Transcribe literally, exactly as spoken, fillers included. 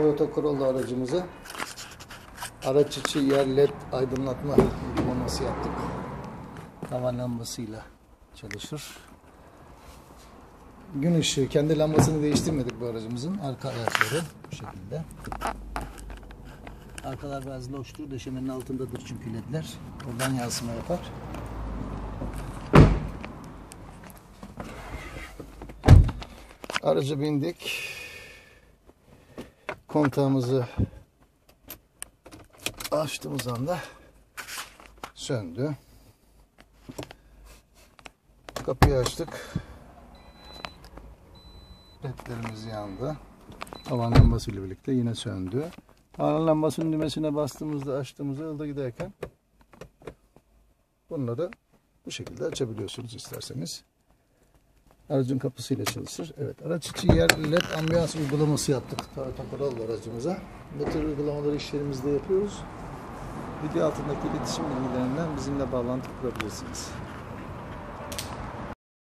Toyota Corolla aracımızı araç içi yer led aydınlatma uygulaması yaptık. Tavan lambasıyla çalışır. Gün ışığı, kendi lambasını değiştirmedik bu aracımızın. Arka ayakları bu şekilde. Arkalar biraz loştur, döşemenin altındadır çünkü ledler. Oradan yansıma yapar. Araca bindik. Kontağımızı açtığımız anda söndü. Kapıyı açtık. Ledlerimiz yandı. Tavan lambası ile birlikte yine söndü. Tavan lambasının düğmesine bastığımızda, açtığımızda yolda giderken bunları bu şekilde açabiliyorsunuz isterseniz. Aracın kapısıyla çalışır. Evet, araç içi yer led ambiyans uygulaması yaptık Toyota Corolla aracımıza. Bu tür uygulamaları işlerimizde yapıyoruz. Video altındaki iletişim bilgilerinden bizimle bağlantı kurabilirsiniz.